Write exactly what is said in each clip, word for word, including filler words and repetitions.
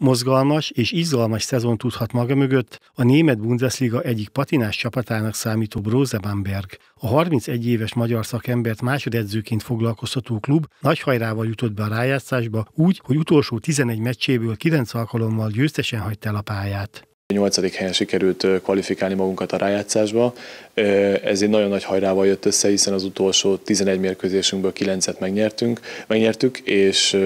mozgalmas és izgalmas szezon tudhat maga mögött a német Bundesliga egyik patinás csapatának számító Brose Bamberg. A harmincegy éves magyar szakembert másodedzőként foglalkoztató klub nagy hajrával jutott be a rájátszásba úgy, hogy utolsó tizenegy meccséből kilenc alkalommal győztesen hagyta el a pályát. A nyolcadik helyen sikerült kvalifikálni magunkat a rájátszásba. Ez egy nagyon nagy hajrával jött össze, hiszen az utolsó tizenegy mérkőzésünkből kilencet megnyertünk, megnyertük, és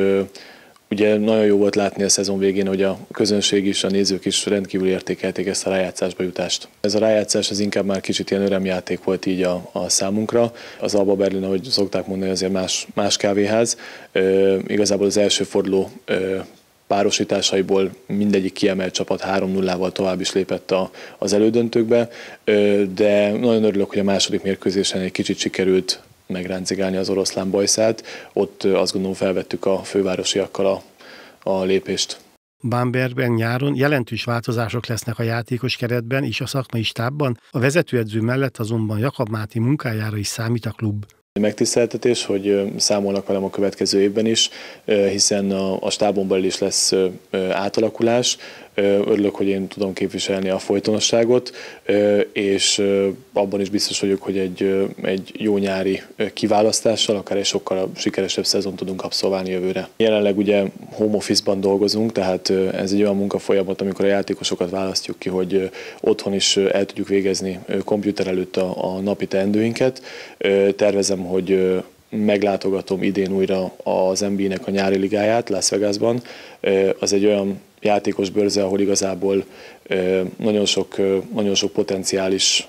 ugye nagyon jó volt látni a szezon végén, hogy a közönség is, a nézők is rendkívül értékelték ezt a rájátszásba jutást. Ez a rájátszás az inkább már kicsit ilyen örömjáték volt így a, a számunkra. Az Alba Berlin, ahogy szokták mondani, azért más, más kávéház. Ö, igazából az első forduló ö, párosításaiból mindegyik kiemelt csapat három nullával tovább is lépett a, az elődöntőkbe, ö, de nagyon örülök, hogy a második mérkőzésen egy kicsit sikerült megráncigálni az oroszlán bajszát. Ott azt gondolom felvettük a fővárosiakkal a, a lépést. Bambergben nyáron jelentős változások lesznek a játékos keretben és a szakmai stábban, a vezetőedző mellett azonban Jakab Máté munkájára is számít a klub. Megtiszteltetés, hogy számolnak velem a következő évben is, hiszen a, a stábon belül is lesz átalakulás. Örülök, hogy én tudom képviselni a folytonosságot, és abban is biztos vagyok, hogy egy, egy jó nyári kiválasztással, akár egy sokkal sikeresebb szezon tudunk abszolválni jövőre. Jelenleg ugye home office-ban dolgozunk, tehát ez egy olyan munkafolyamat, amikor a játékosokat választjuk ki, hogy otthon is el tudjuk végezni komputer előtt a, a napi teendőinket. Tervezem, hogy meglátogatom idén újra az en bé á-nek a nyári ligáját Las Vegasban. Az egy olyan játékos bőrze, ahol igazából nagyon sok, nagyon sok potenciális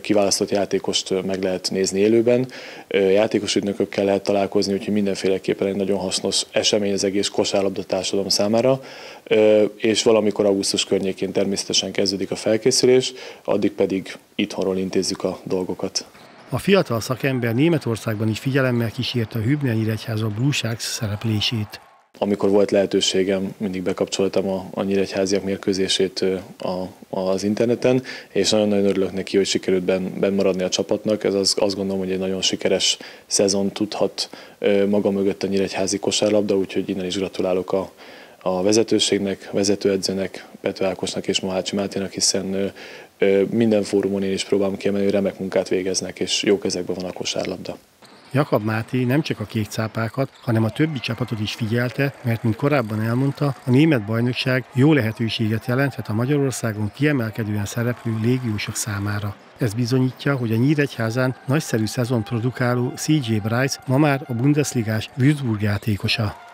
kiválasztott játékost meg lehet nézni élőben. Játékosügynökökkel lehet találkozni, úgyhogy mindenféleképpen egy nagyon hasznos esemény az egész kosárlabda társadalom számára. És valamikor augusztus környékén természetesen kezdődik a felkészülés, addig pedig itthonról intézzük a dolgokat. A fiatal szakember Németországban is figyelemmel kísérte a Nyíregyháza Brose szereplését. Amikor volt lehetőségem, mindig bekapcsoltam a, a nyíregyháziak mérkőzését a, az interneten, és nagyon-nagyon örülök neki, hogy sikerült benn, benn maradni a csapatnak. Ez az, azt gondolom, hogy egy nagyon sikeres szezon tudhat maga mögött a nyíregyházi kosárlabda, úgyhogy innen is gratulálok a, a vezetőségnek, vezetőedzőnek, Pető Ákosnak és Mohács Máténak, hiszen minden fórumon én is próbálom kiemelni, hogy remek munkát végeznek, és jó kezekben van a kosárlabda. Jakab Máté nem csak a kékcápákat, hanem a többi csapatot is figyelte, mert, mint korábban elmondta, a német bajnokság jó lehetőséget jelenthet a Magyarországon kiemelkedően szereplő légiósok számára. Ez bizonyítja, hogy a Nyíregyházán nagyszerű szezont produkáló cé jé. Bryce ma már a bundesligás Würzburg játékosa.